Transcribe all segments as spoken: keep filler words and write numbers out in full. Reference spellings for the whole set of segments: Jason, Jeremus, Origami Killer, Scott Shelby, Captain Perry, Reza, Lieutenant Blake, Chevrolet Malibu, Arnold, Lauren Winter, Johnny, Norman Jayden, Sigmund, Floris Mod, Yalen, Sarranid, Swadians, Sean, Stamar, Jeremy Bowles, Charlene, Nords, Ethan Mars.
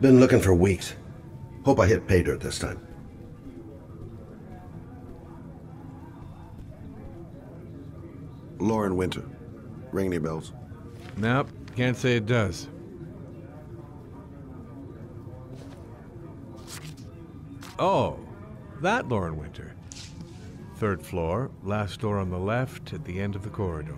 Been looking for weeks. Hope I hit pay dirt this time. Lauren Winter. Ring any bells? Nope. Can't say it does. Oh, that Lauren Winter. Third floor, last door on the left at the end of the corridor.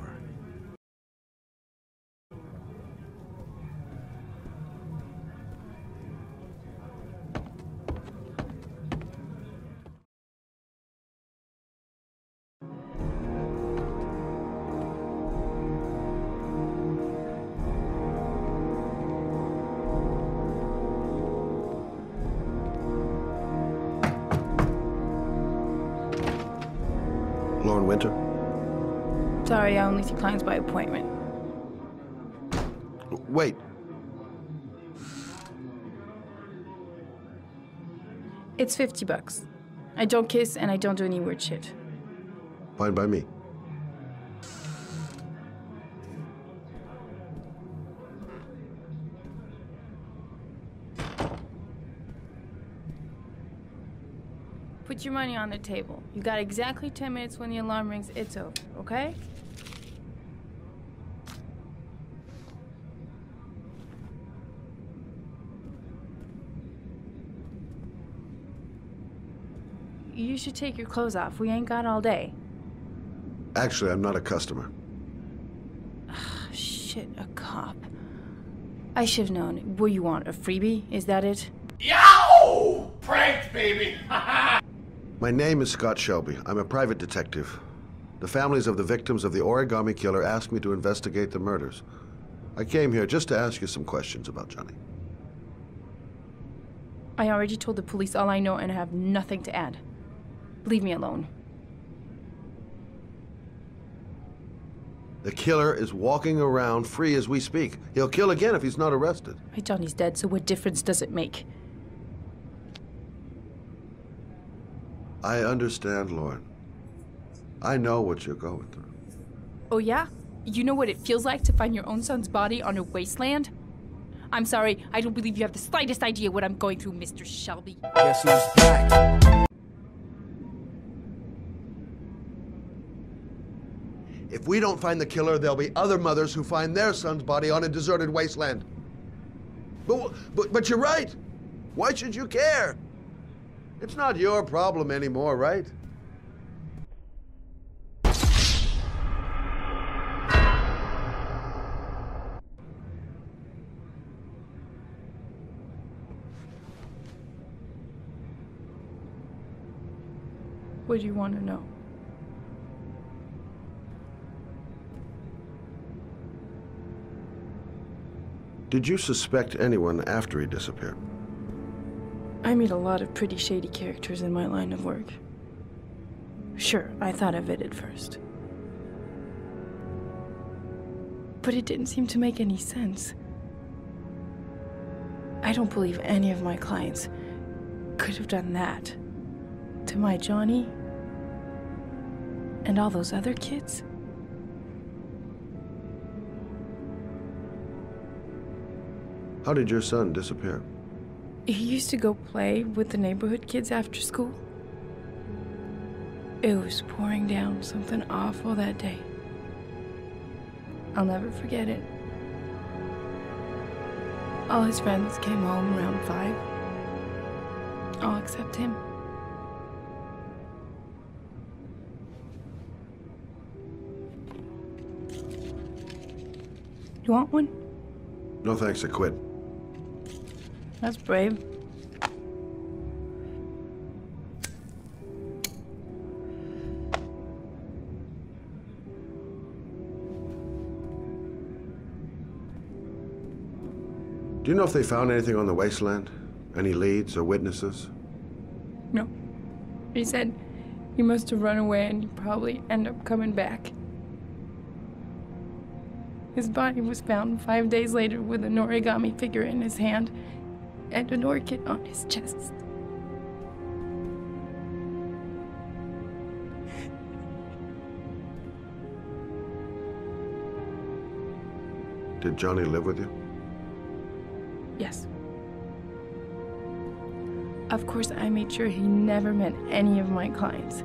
Sorry, I only see clients by appointment. Wait. It's fifty bucks. I don't kiss and I don't do any weird shit. Fine by me. Put your money on the table. You got exactly ten minutes. When the alarm rings, it's over, okay? You should take your clothes off. We ain't got all day. Actually, I'm not a customer. Oh, shit, a cop. I should've known. What do you want, a freebie? Is that it? Yow! Pranked, baby! My name is Scott Shelby. I'm a private detective. The families of the victims of the Origami Killer asked me to investigate the murders. I came here just to ask you some questions about Johnny. I already told the police all I know and have nothing to add. Leave me alone. The killer is walking around free as we speak. He'll kill again if he's not arrested. My Johnny's dead, so what difference does it make? I understand, Lauren. I know what you're going through. Oh, yeah? You know what it feels like to find your own son's body on a wasteland? I'm sorry, I don't believe you have the slightest idea what I'm going through, Mister Shelby. Guess who's back? If we don't find the killer, there'll be other mothers who find their son's body on a deserted wasteland. But, but, but you're right. Why should you care? It's not your problem anymore, right? What do you want to know? Did you suspect anyone after he disappeared? I meet a lot of pretty shady characters in my line of work. Sure, I thought of it at first. But it didn't seem to make any sense. I don't believe any of my clients could have done that to my Johnny and all those other kids. How did your son disappear? He used to go play with the neighborhood kids after school. It was pouring down, something awful that day. I'll never forget it. All his friends came home around five. All except him. You want one? No thanks, I quit. That's brave. Do you know if they found anything on the wasteland? Any leads or witnesses? No. He said you must have run away and you probably end up coming back. His body was found five days later with an origami figure in his hand and an orchid on his chest. Did Johnny live with you? Yes. Of course, I made sure he never met any of my clients.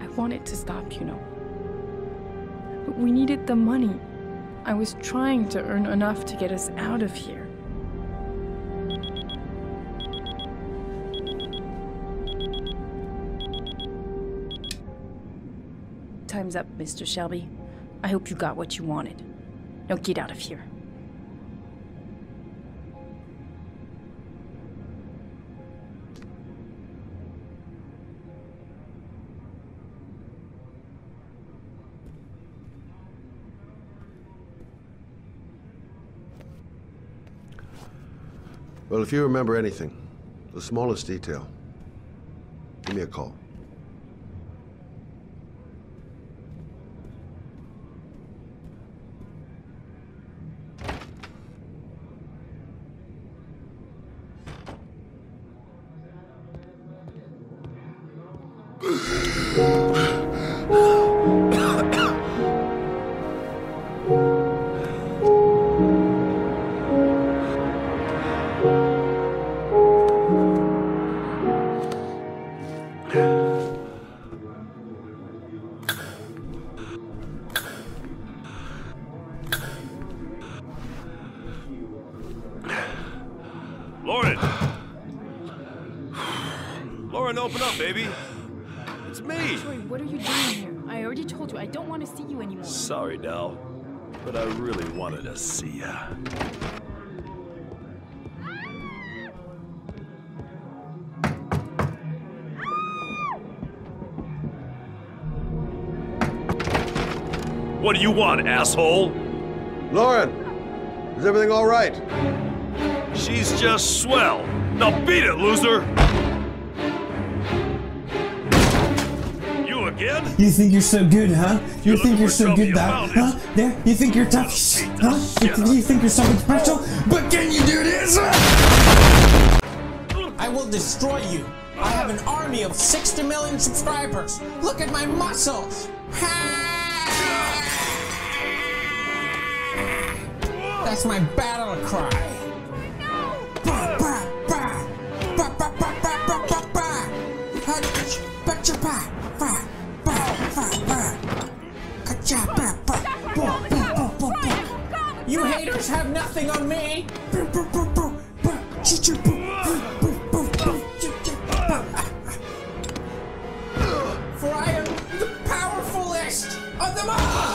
I wanted to stop, you know. But we needed the money. I was trying to earn enough to get us out of here. Time's up, Mister Shelby. I hope you got what you wanted. Now get out of here. Well, if you remember anything, the smallest detail, give me a call. What do you want, asshole? Lauren, is everything all right? She's just swell. Now beat it, loser! You again? You think you're so good, huh? You, you think you're so good, that, huh? There, you think you're tough, huh? You, th you think you're something special? But can you do this? I will destroy you. I have an army of sixty million subscribers. Look at my muscles. That's my battle cry. No! Ba ba ba ba ba ba ba ba ba. Catch, catch, ba ba ba ba ba. Catch, ba ba ba ba ba ba. You haters have nothing on me. Ba ba ba ba ba. Catch, ba ba ba ba ba. For I am the powerfulest of them all.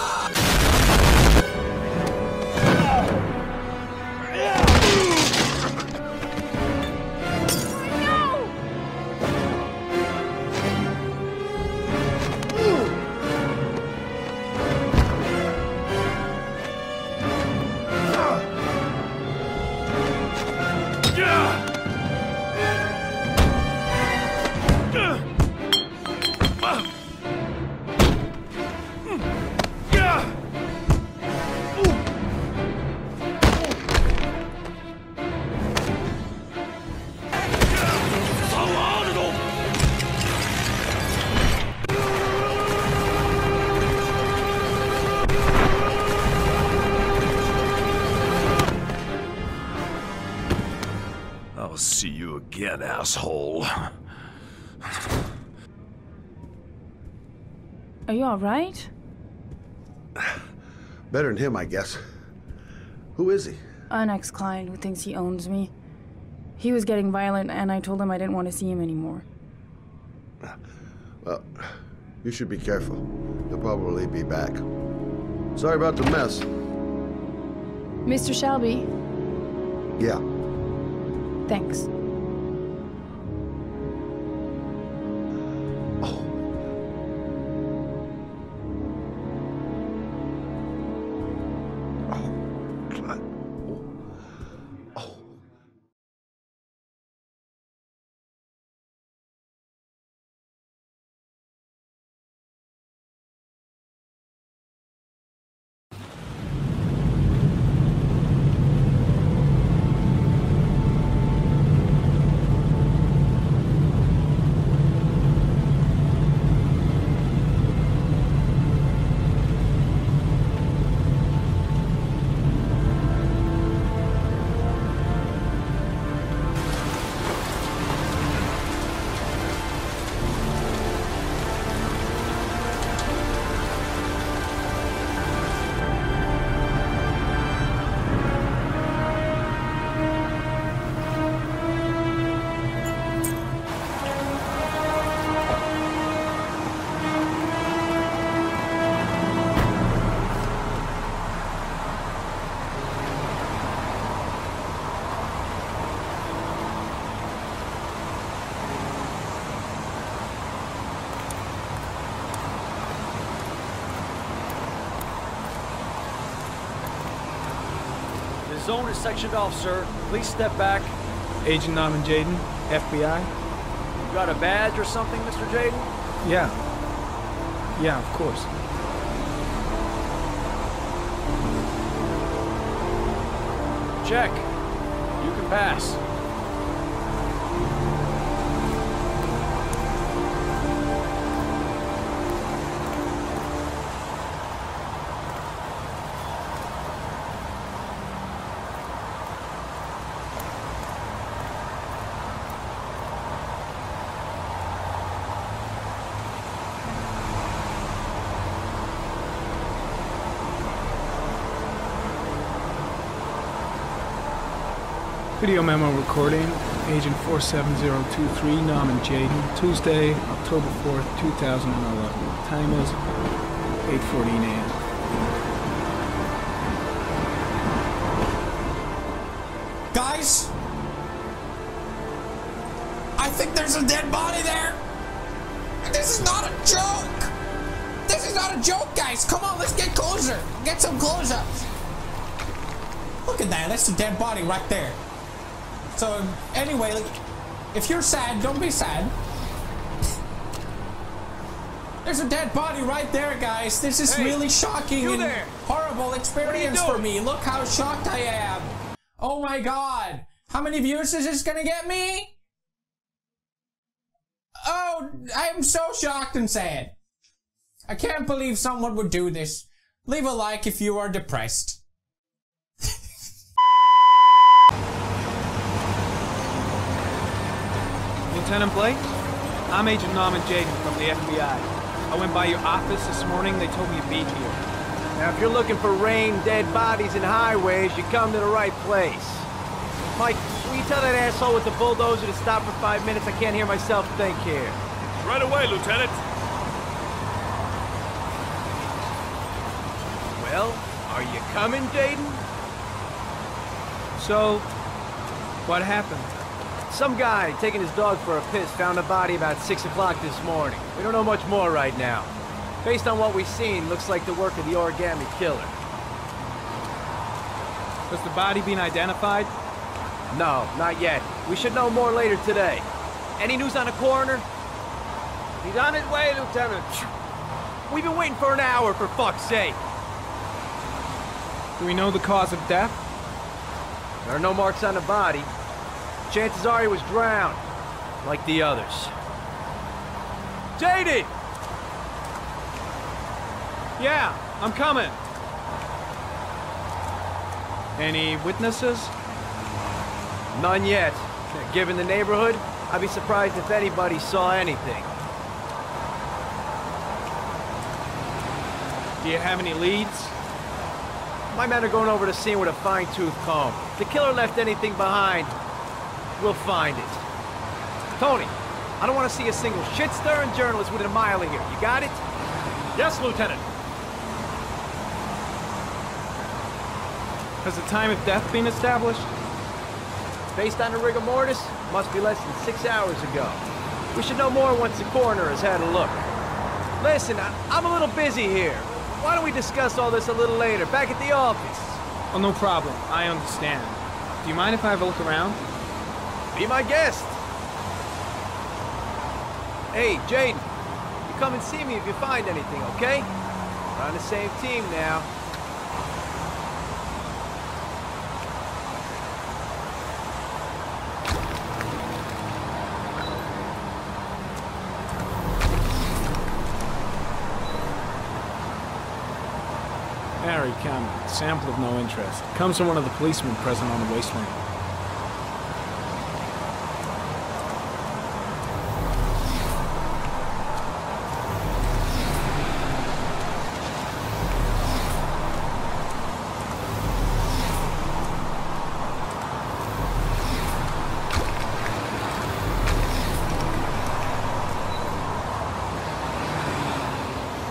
Again, asshole. Are you all right? Better than him, I guess. Who is he? An ex-client who thinks he owns me. He was getting violent, and I told him I didn't want to see him anymore. Well, you should be careful. He'll probably be back. Sorry about the mess. Mister Shelby? Yeah. Thanks. Oh. Oh, God. Oh. Oh. The zone is sectioned off, sir. Please step back. Agent Norman Jayden, F B I. You got a badge or something, Mister Jayden? Yeah. Yeah, of course. Check. You can pass. Video memo recording, Agent four seven zero two three, Norman Jayden, Tuesday, October fourth, two thousand eleven. Time is eight fourteen a m Guys? I think there's a dead body there! This is not a joke! This is not a joke, guys! Come on, let's get closer! Get some close-ups! Look at that, that's a dead body right there. So, anyway, like, if you're sad, don't be sad. There's a dead body right there, guys. This is hey, really shocking and there. horrible experience for me. Look how shocked I am. Oh my God. How many views is this gonna get me? Oh, I'm so shocked and sad. I can't believe someone would do this. Leave a like if you are depressed. Lieutenant Blake, I'm Agent Norman Jayden from the F B I. I went by your office this morning, they told me to be here. Now, if you're looking for rain, dead bodies, and highways, you come to the right place. Mike, will you tell that asshole with the bulldozer to stop for five minutes? I can't hear myself think here. Right away, Lieutenant. Well, are you coming, Jayden? So, what happened? Some guy taking his dog for a piss found a body about six o'clock this morning. We don't know much more right now. Based on what we've seen, looks like the work of the Origami Killer. Has the body been identified? No, not yet. We should know more later today. Any news on the coroner? He's on his way, Lieutenant. We've been waiting for an hour, for fuck's sake. Do we know the cause of death? There are no marks on the body. Chances are he was drowned, like the others. Jayden! Yeah, I'm coming. Any witnesses? None yet. Given the neighborhood, I'd be surprised if anybody saw anything. Do you have any leads? My men are going over the scene with a fine-tooth comb. If the killer left anything behind, we'll find it. Tony, I don't want to see a single shit-stirring journalist within a mile of here. You got it? Yes, Lieutenant. Has the time of death been established? Based on the rigor mortis, must be less than six hours ago. We should know more once the coroner has had a look. Listen, I I'm a little busy here. Why don't we discuss all this a little later, back at the office? Oh, no problem. I understand. Do you mind if I have a look around? Be my guest. Hey, Jayden, you come and see me if you find anything, okay? We're on the same team now. Harry, comment. Sample of no interest. Comes from one of the policemen present on the wasteland.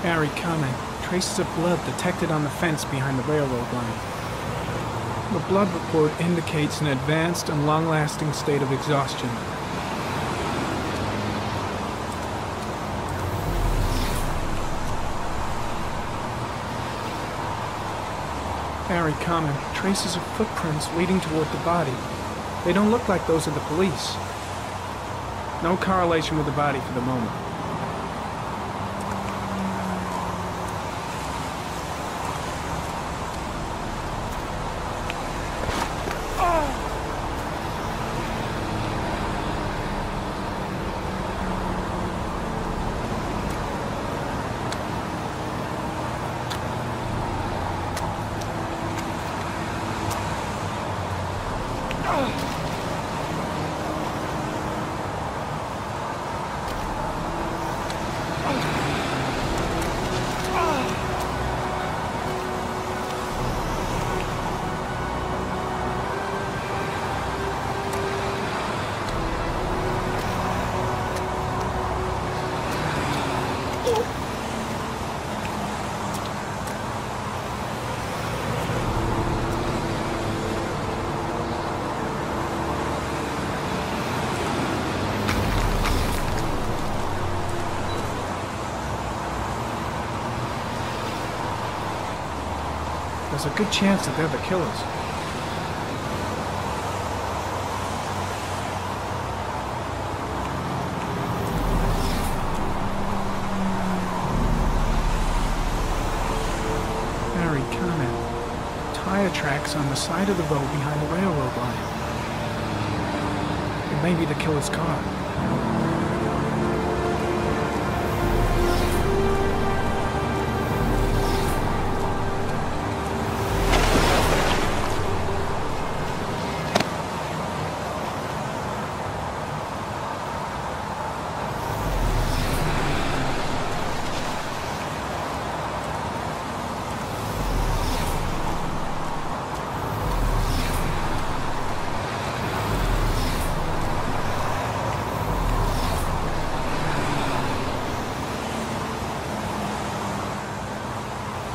Harry, comment. Traces of blood detected on the fence behind the railroad line. The blood report indicates an advanced and long-lasting state of exhaustion. Harry, common. Traces of footprints leading toward the body. They don't look like those of the police. No correlation with the body for the moment. There's a good chance that they're the killers. Harry, comment. Tire tracks on the side of the road behind the railroad line. It may be the killer's car.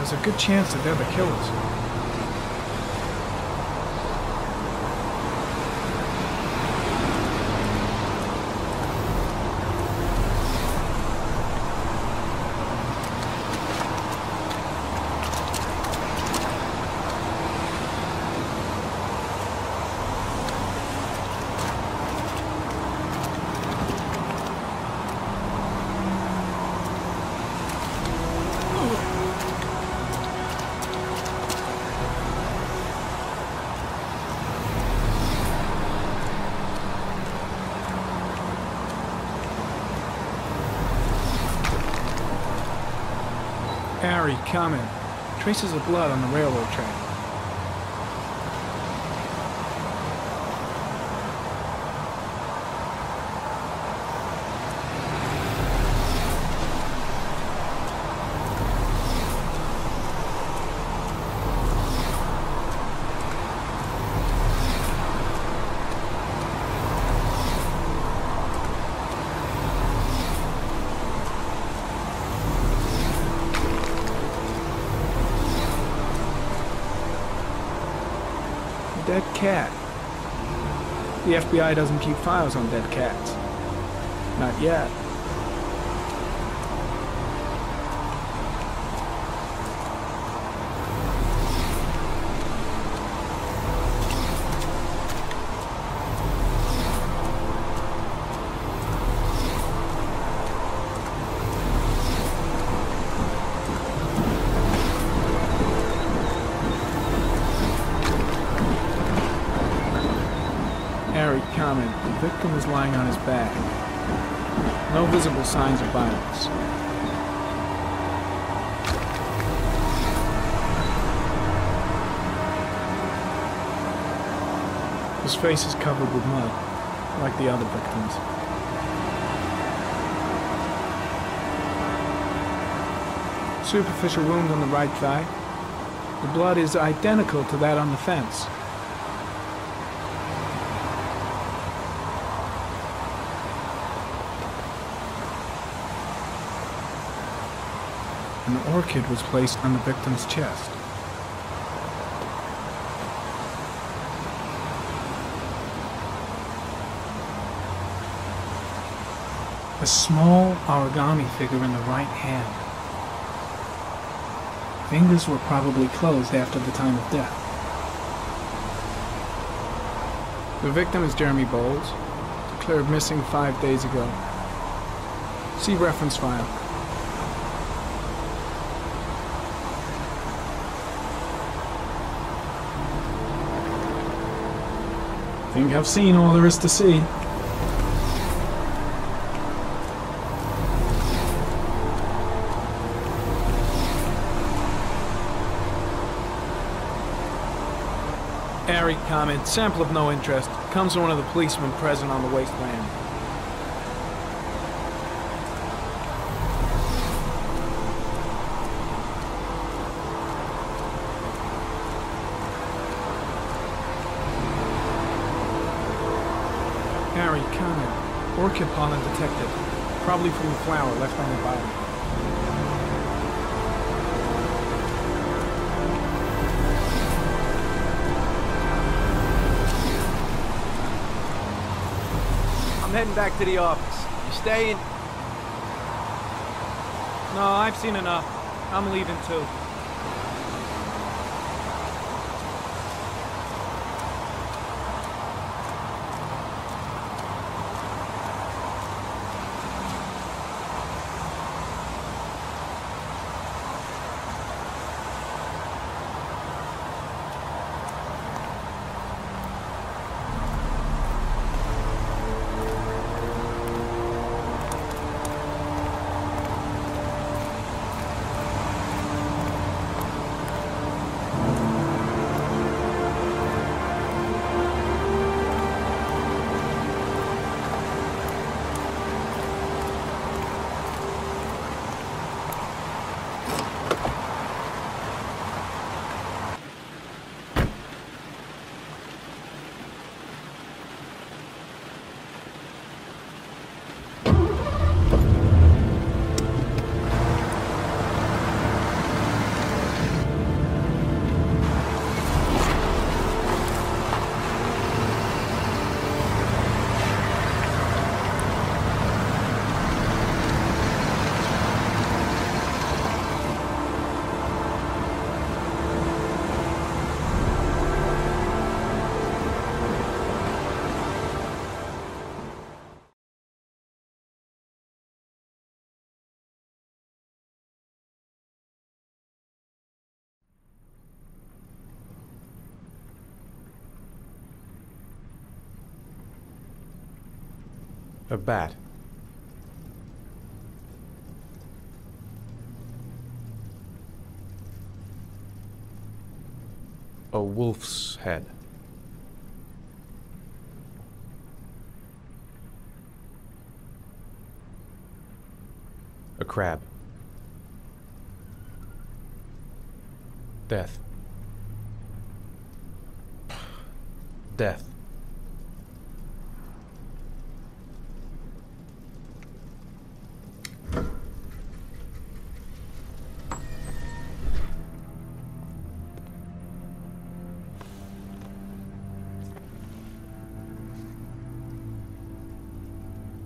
There's a good chance that they're the killers. Harry, comment. Traces of blood on the railroad track. dead cat. The F B I doesn't keep files on dead cats. Not yet. The victim is lying on his back. No visible signs of violence. His face is covered with mud, like the other victims. Superficial wound on the right thigh. The blood is identical to that on the fence. An orchid was placed on the victim's chest. A small origami figure in the right hand. Fingers were probably closed after the time of death. The victim is Jeremy Bowles, declared missing five days ago. See reference file. I think I've seen all there is to see. Airy comment, sample of no interest, comes from one of the policemen present on the wasteland. Orchid pollen detected, probably from the flower left on the body. I'm heading back to the office. You staying? No, I've seen enough. I'm leaving too. A bat. A wolf's head. A crab. Death. Death.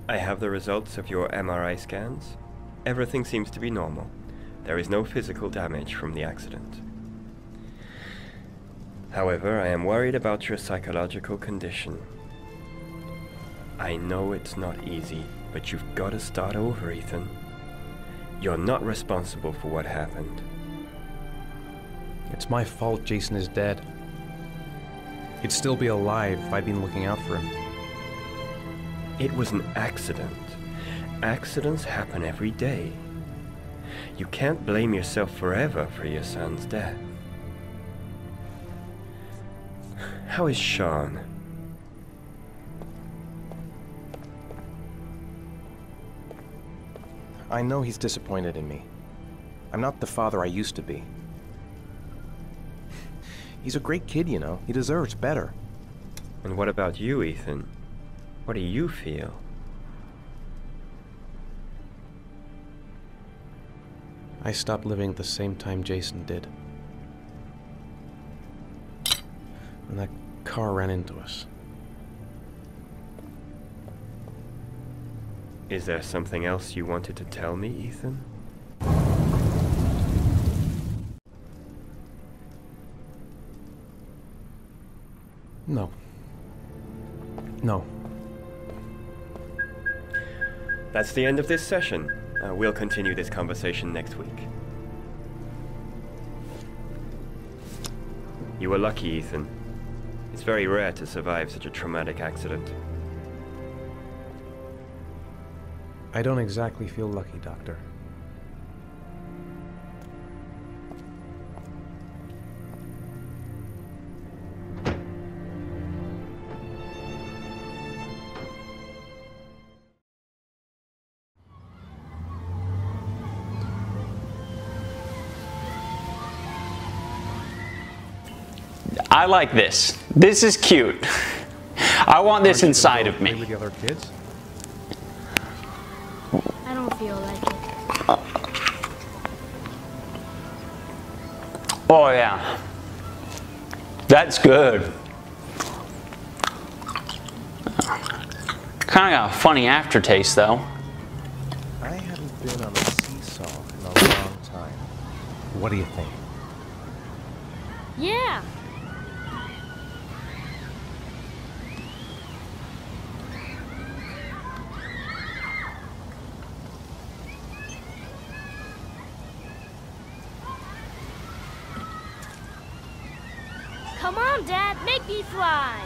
I have the results of your M R I scans. Everything seems to be normal. There is no physical damage from the accident. However, I am worried about your psychological condition. I know it's not easy, but you've got to start over, Ethan. You're not responsible for what happened. It's my fault Jason is dead. He'd still be alive if I'd been looking out for him. It was an accident. Accidents happen every day. You can't blame yourself forever for your son's death. How is Sean? I know he's disappointed in me. I'm not the father I used to be. He's a great kid, you know. He deserves better. And what about you, Ethan? What do you feel? I stopped living at the same time Jason did. When that car ran into us. Is there something else you wanted to tell me, Ethan? No. No. That's the end of this session. Uh, we'll continue this conversation next week. You were lucky, Ethan. It's very rare to survive such a traumatic accident. I don't exactly feel lucky, Doctor. I like this. This is cute. I want this inside of me. With the other kids? I don't feel like it. Oh yeah. That's good. Kind of got a funny aftertaste though. I haven't been on a seesaw in a long time. What do you think? Yeah. Come on, Dad, make me fly!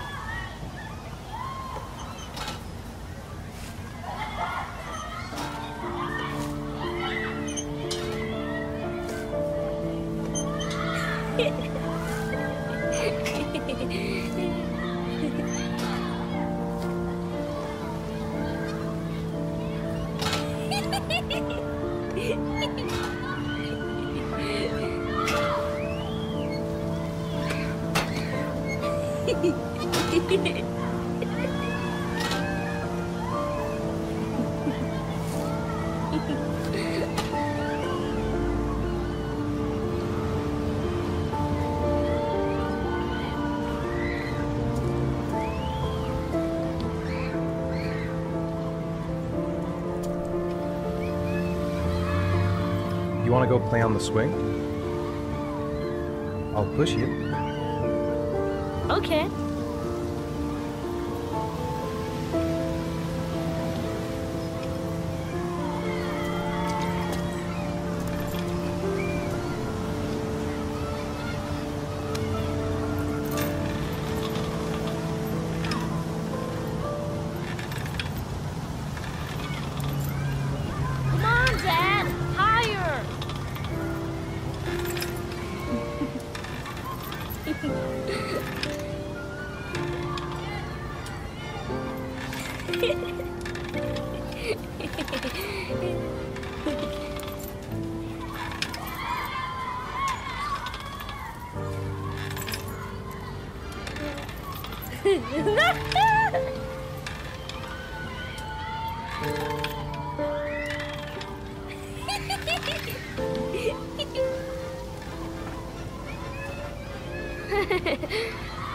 You want to go play on the swing? I'll push you. Okay.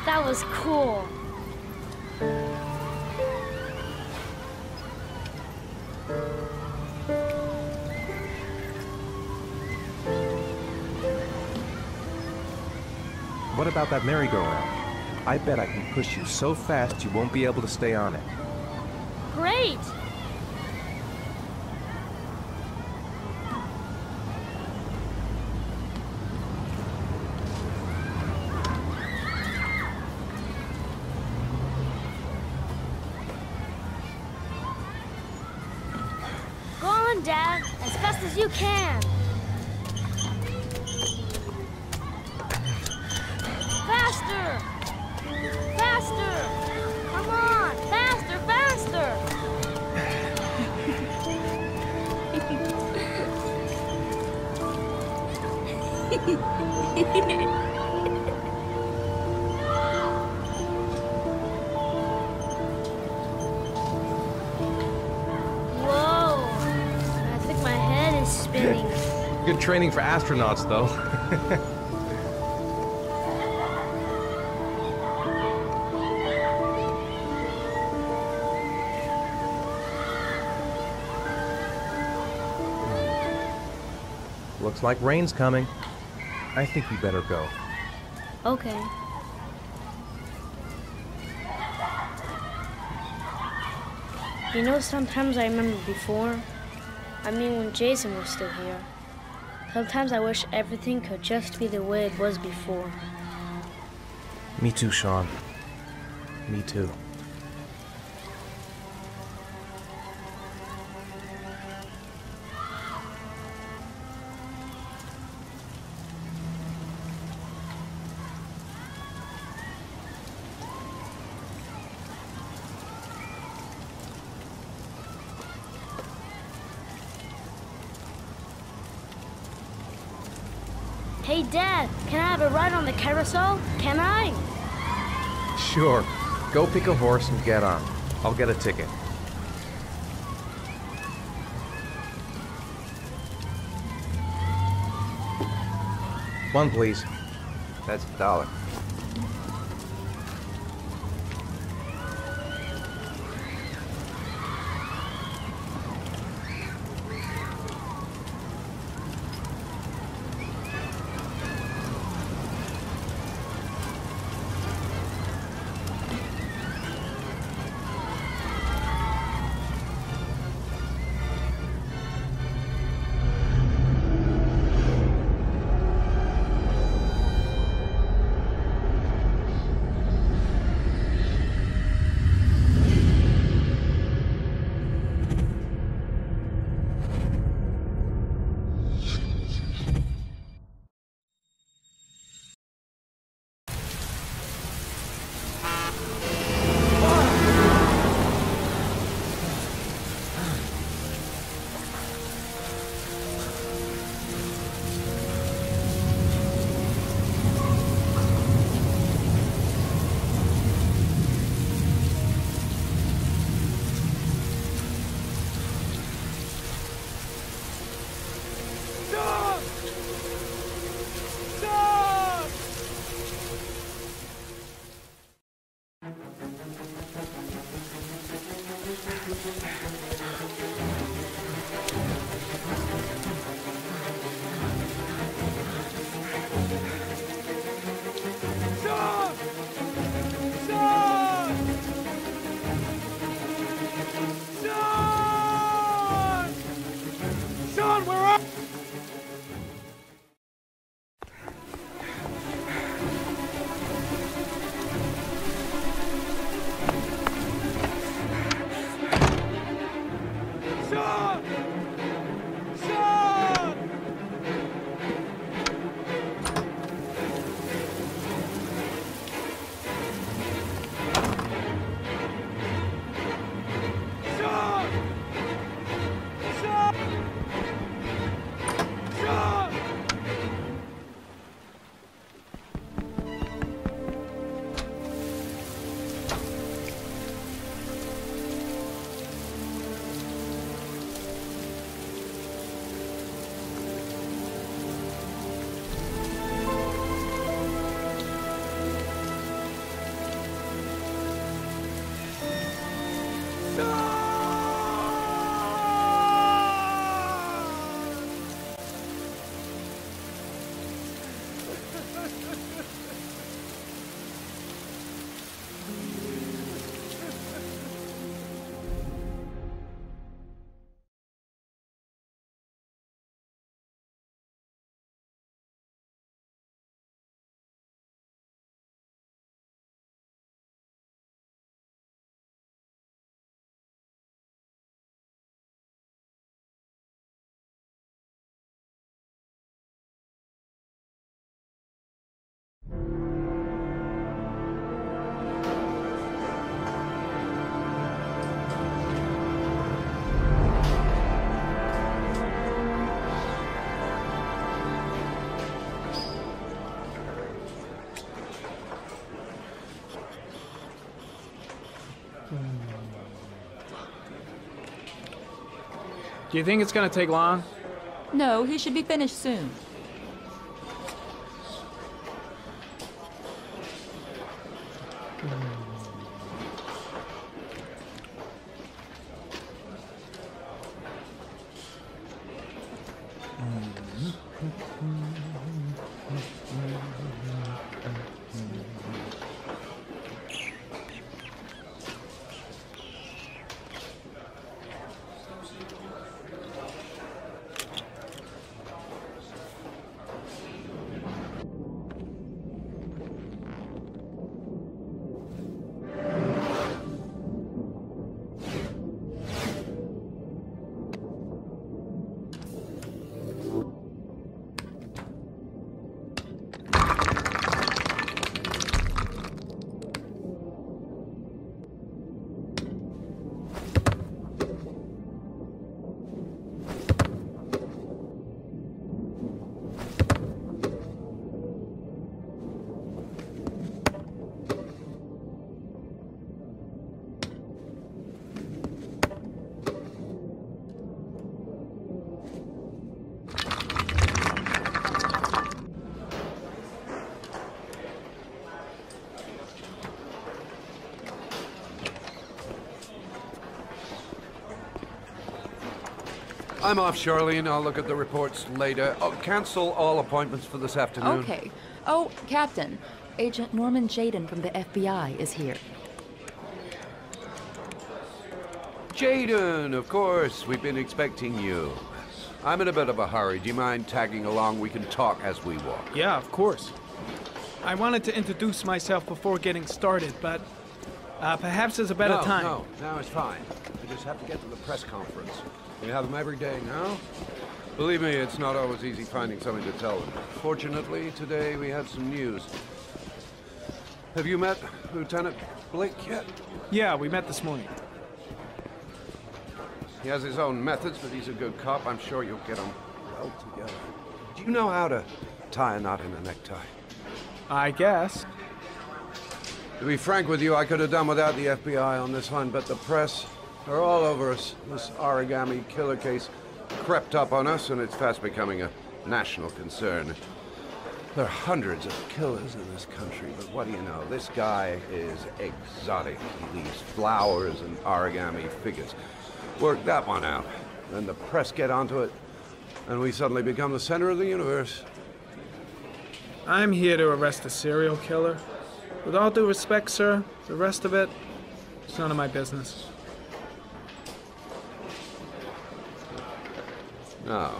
That was cool. What about that merry-go-round? I bet I can push you so fast you won't be able to stay on it. Great! Dad, as fast as you can. Faster! Faster! Come on! Faster! Faster! Good training for astronauts, though. Looks like rain's coming. I think we better go. Okay. You know, sometimes I remember before. I mean, when Jason was still here. Sometimes I wish everything could just be the way it was before. Me too, Sean. Me too. Hey, Dad, can I have a ride on the carousel? Can I? Sure. Go pick a horse and get on. I'll get a ticket. One, please. That's a dollar. Hmm. Do you think it's gonna take long? No, he should be finished soon. I'm off, Charlene. I'll look at the reports later. Oh, cancel all appointments for this afternoon. Okay. Oh, Captain. Agent Norman Jayden from the F B I is here. Jayden, of course. We've been expecting you. I'm in a bit of a hurry. Do you mind tagging along? We can talk as we walk. Yeah, of course. I wanted to introduce myself before getting started, but uh, perhaps there's a better no, time. No, no, now it's fine. We just have to get to the press conference. We have them every day now. Believe me, it's not always easy finding something to tell them. Fortunately, today we have some news. Have you met Lieutenant Blake yet? Yeah, we met this morning. He has his own methods, but he's a good cop. I'm sure you'll get them well together. Do you know how to tie a knot in a necktie? I guess. To be frank with you, I could have done without the F B I on this one, but the press... they're all over us. This Origami Killer case crept up on us, and it's fast becoming a national concern. There are hundreds of killers in this country, but what do you know? This guy is exotic. He leaves flowers and origami figures. Work that one out. Then the press get onto it, and we suddenly become the center of the universe. I'm here to arrest a serial killer. With all due respect, sir, the rest of it, it's none of my business. No,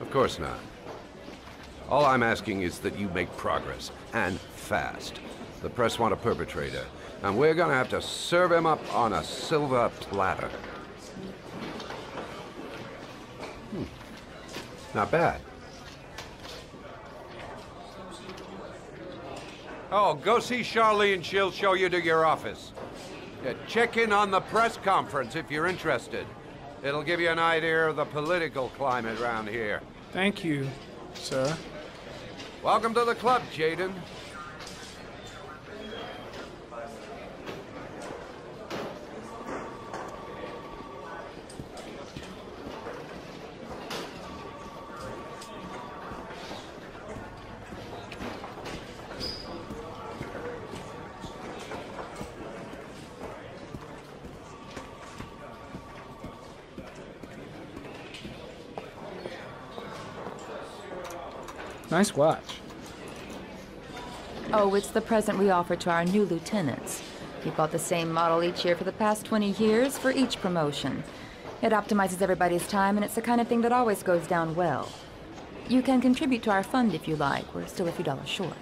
of course not. All I'm asking is that you make progress, and fast. The press want a perpetrator, and we're gonna have to serve him up on a silver platter. Hmm. Not bad. Oh, go see Charlene, she'll show you to your office. Yeah, check in on the press conference if you're interested. It'll give you an idea of the political climate around here. Thank you, sir. Welcome to the club, Jayden. Nice watch. Oh, it's the present we offer to our new lieutenants. We bought the same model each year for the past twenty years for each promotion. It optimizes everybody's time, and it's the kind of thing that always goes down well. You can contribute to our fund if you like. We're still a few dollars short.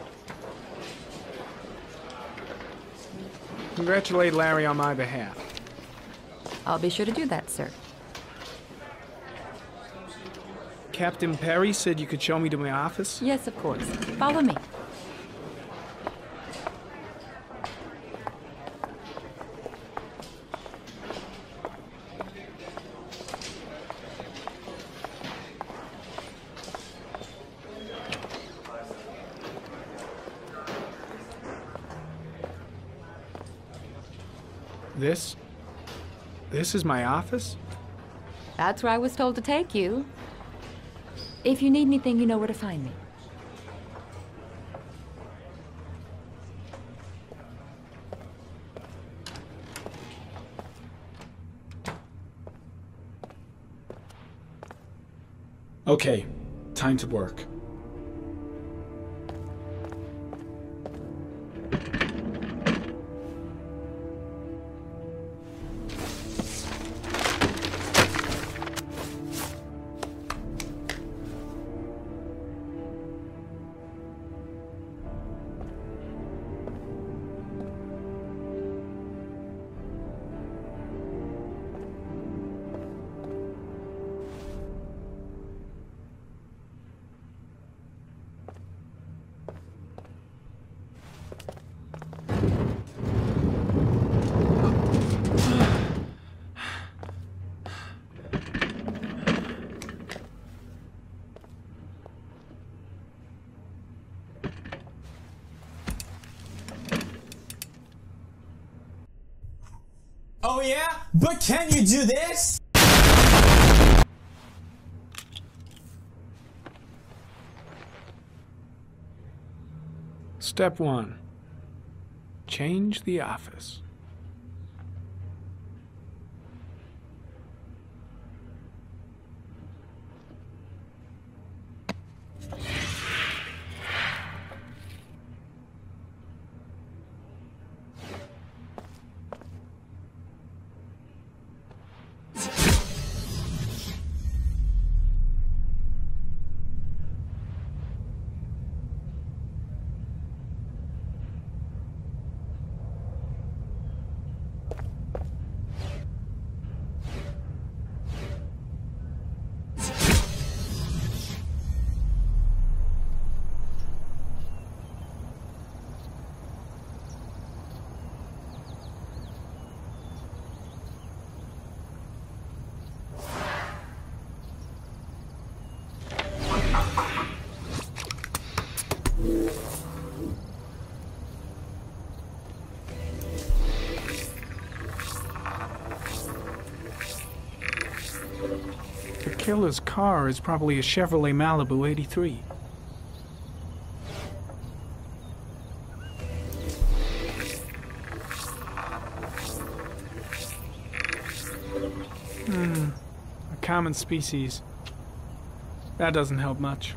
Congratulate Larry on my behalf. I'll be sure to do that, sir. Captain Perry said you could show me to my office? Yes, of course. Follow me. This? This is my office? That's where I was told to take you. If you need anything, you know where to find me. Okay, time to work. Oh yeah? But can you do this? Step one. Change the office. The killer's car is probably a Chevrolet Malibu eighty-three. Hmm, a common species. That doesn't help much.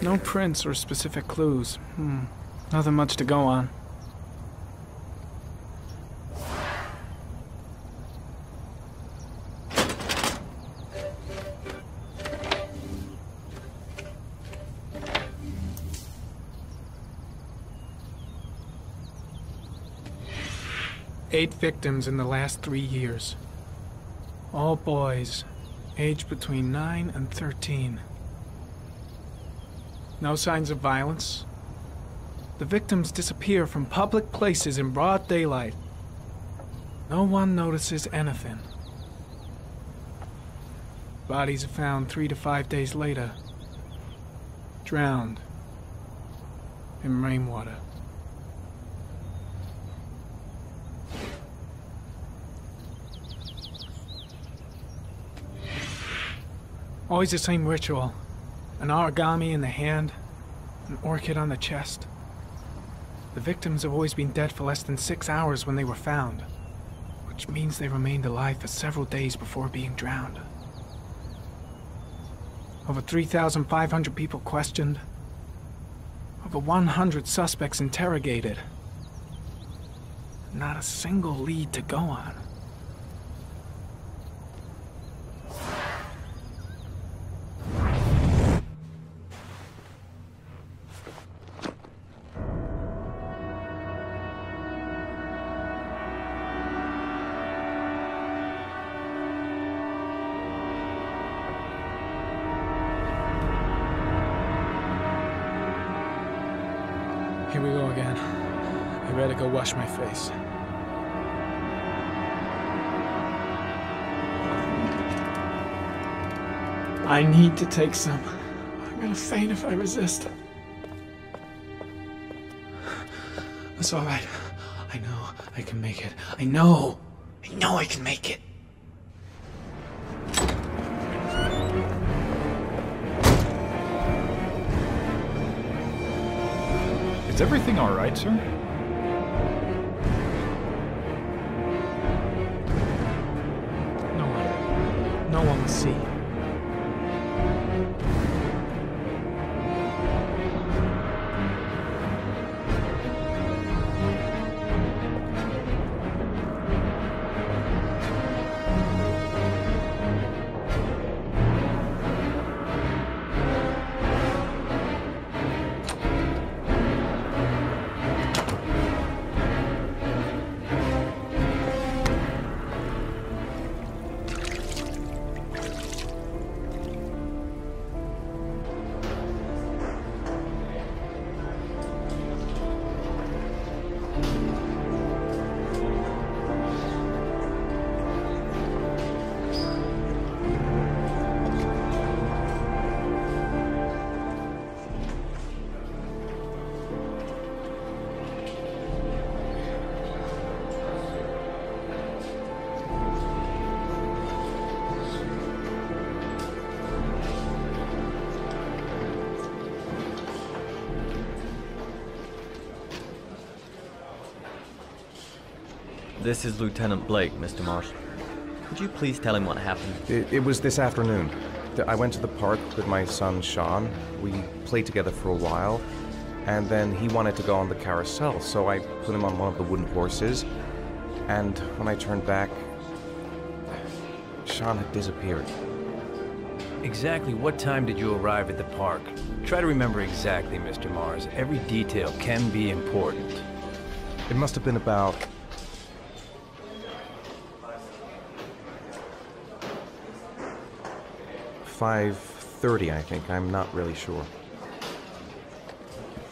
No prints or specific clues. Hmm. Nothing much to go on. Eight victims in the last three years. All boys, aged between nine and thirteen. No signs of violence. The victims disappear from public places in broad daylight. No one notices anything. Bodies are found three to five days later, drowned in rainwater. Always the same ritual. An origami in the hand, an orchid on the chest. The victims have always been dead for less than six hours when they were found, which means they remained alive for several days before being drowned. Over three thousand five hundred people questioned, over one hundred suspects interrogated. Not a single lead to go on. Here we go again. I better go wash my face. I need to take some. I'm gonna faint if I resist. It's all right. I know I can make it. I know. I know I can make it. Is everything all right, sir? No one. No one will see. This is Lieutenant Blake, Mister Mars. Could you please tell him what happened? It, it was this afternoon. I went to the park with my son, Sean. We played together for a while, and then he wanted to go on the carousel, so I put him on one of the wooden horses, and when I turned back, Sean had disappeared. Exactly what time did you arrive at the park? Try to remember exactly, Mister Mars. Every detail can be important. It must have been about... five thirty, I think. I'm not really sure.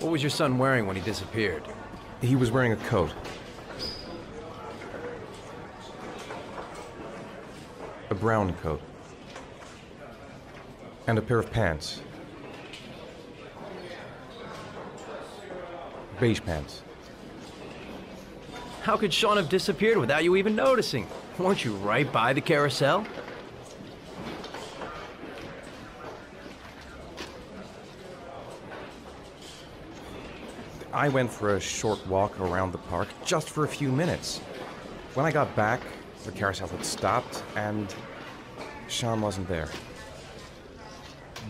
What was your son wearing when he disappeared? He was wearing a coat. A brown coat. And a pair of pants. Beige pants. How could Sean have disappeared without you even noticing? Weren't you right by the carousel? I went for a short walk around the park, just for a few minutes. When I got back, the carousel had stopped, and Sean wasn't there.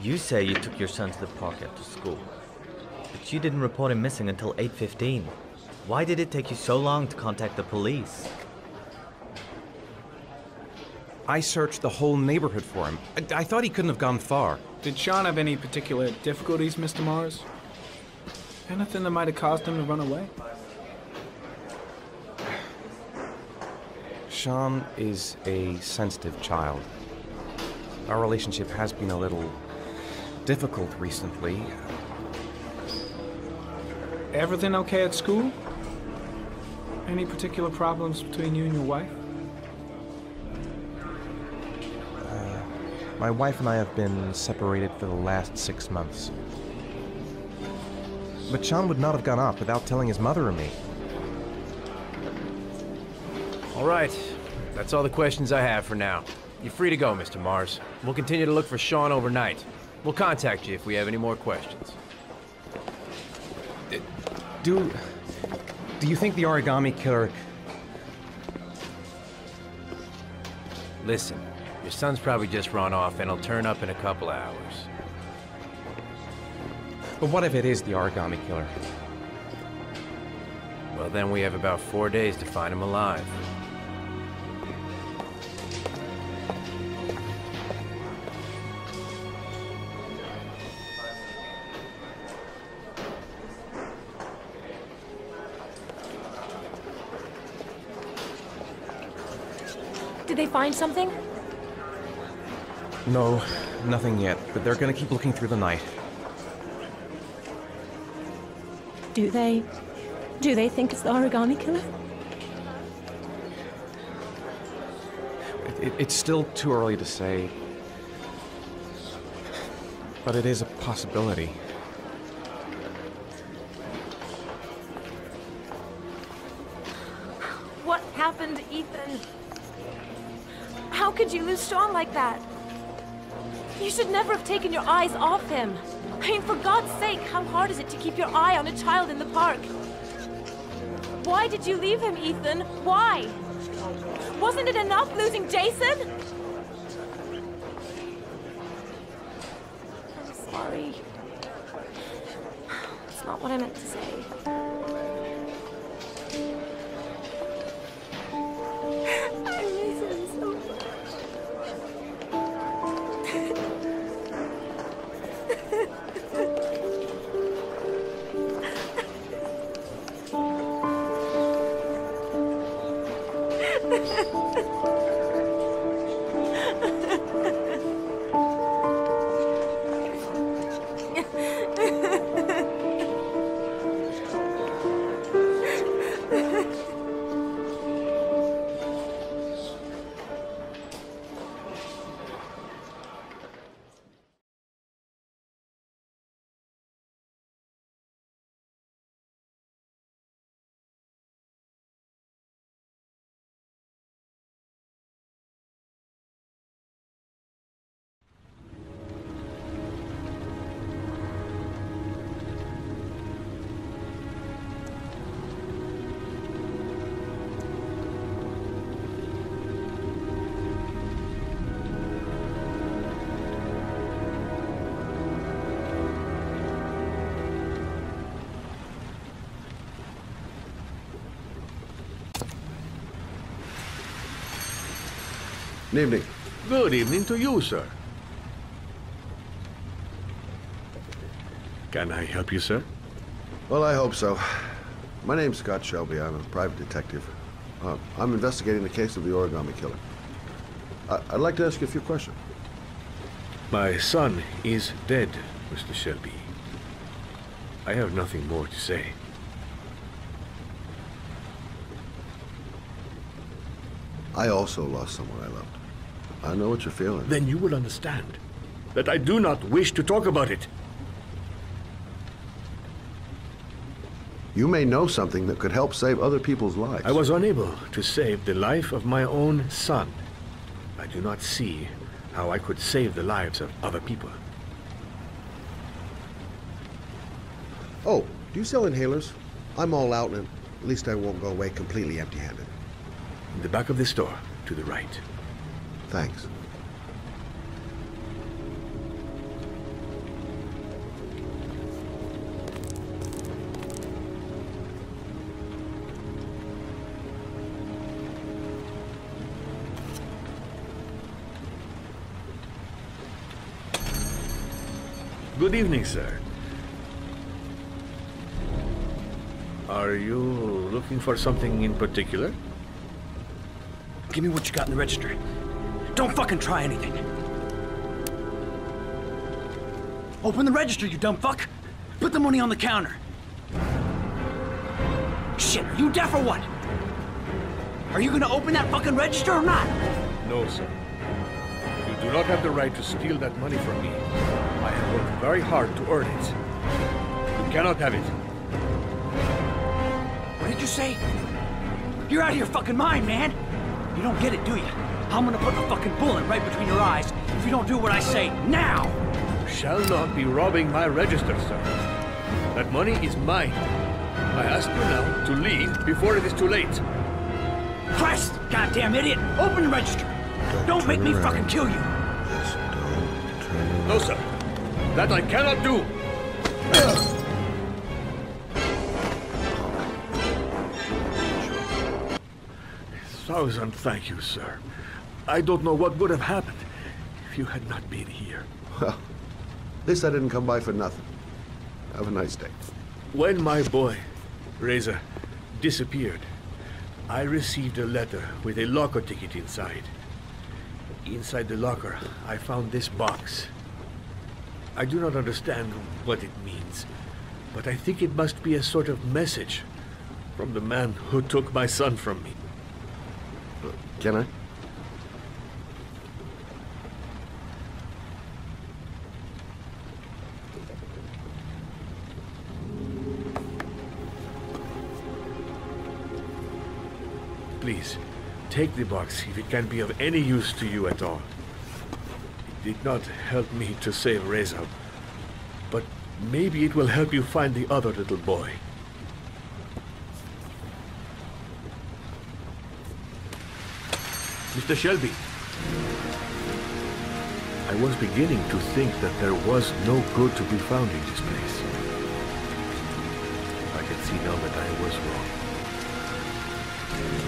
You say you took your son to the park after school, but you didn't report him missing until eight fifteen. Why did it take you so long to contact the police? I searched the whole neighborhood for him. I, I thought he couldn't have gone far. Did Sean have any particular difficulties, Mister Mars? Anything that might have caused him to run away? Sean is a sensitive child. Our relationship has been a little difficult recently. Everything okay at school? Any particular problems between you and your wife? Uh, my wife and I have been separated for the last six months. But Sean would not have gone off without telling his mother or me. All right. That's all the questions I have for now. You're free to go, Mister Mars. We'll continue to look for Sean overnight. We'll contact you if we have any more questions. Do... do you think the Origami Killer... Listen, your son's probably just run off and he'll turn up in a couple of hours. But what if it is the Origami Killer? Well, then we have about four days to find him alive. Did they find something? No, nothing yet, but they're gonna keep looking through the night. Do they... do they think it's the Origami Killer? It, it, it's still too early to say. but it is a possibility. What happened, Ethan? How could you lose Sean like that? You should never have taken your eyes off him. I mean, for God's sake, how hard is it to keep your eye on a child in the park? Why did you leave him, Ethan? Why? Wasn't it enough losing Jason? I'm sorry. It's not what I meant to say. I miss him so much. Good evening. Good evening to you, sir. Can I help you, sir? Well, I hope so. My name's Scott Shelby. I'm a private detective. Uh, I'm investigating the case of the Origami Killer. I I'd like to ask you a few questions. My son is dead, Mister Shelby. I have nothing more to say. I also lost someone I loved. I know what you're feeling. Then you will understand that I do not wish to talk about it. You may know something that could help save other people's lives. I was unable to save the life of my own son. I do not see how I could save the lives of other people. Oh, do you sell inhalers? I'm all out, and at least I won't go away completely empty-handed. In the back of the store, to the right. Thanks. Good evening, sir. Are you looking for something in particular? Give me what you got in the register. Don't fucking try anything. Open the register, you dumb fuck. Put the money on the counter. Shit, are you deaf or what? Are you gonna open that fucking register or not? No, sir. You do not have the right to steal that money from me. I have worked very hard to earn it. You cannot have it. What did you say? You're out of your fucking mind, man. You don't get it, do you? I'm gonna put a fucking bullet right between your eyes if you don't do what I say now! You shall not be robbing my register, sir. That money is mine. I ask you now to leave before it is too late. Christ! Goddamn idiot! Open the register! Don't, don't make me around. Fucking kill you! Yes, don't turn around. No, sir. That I cannot do! Thousand thank you, sir. I don't know what would have happened if you had not been here. Well, at least I didn't come by for nothing. Have a nice day. When my boy, Reza, disappeared, I received a letter with a locker ticket inside. Inside the locker, I found this box. I do not understand what it means, but I think it must be a sort of message from the man who took my son from me. Can I? Please, take the box if it can be of any use to you at all. It did not help me to save Reza, but maybe it will help you find the other little boy. Mister Shelby. I was beginning to think that there was no good to be found in this place. I can see now that I was wrong.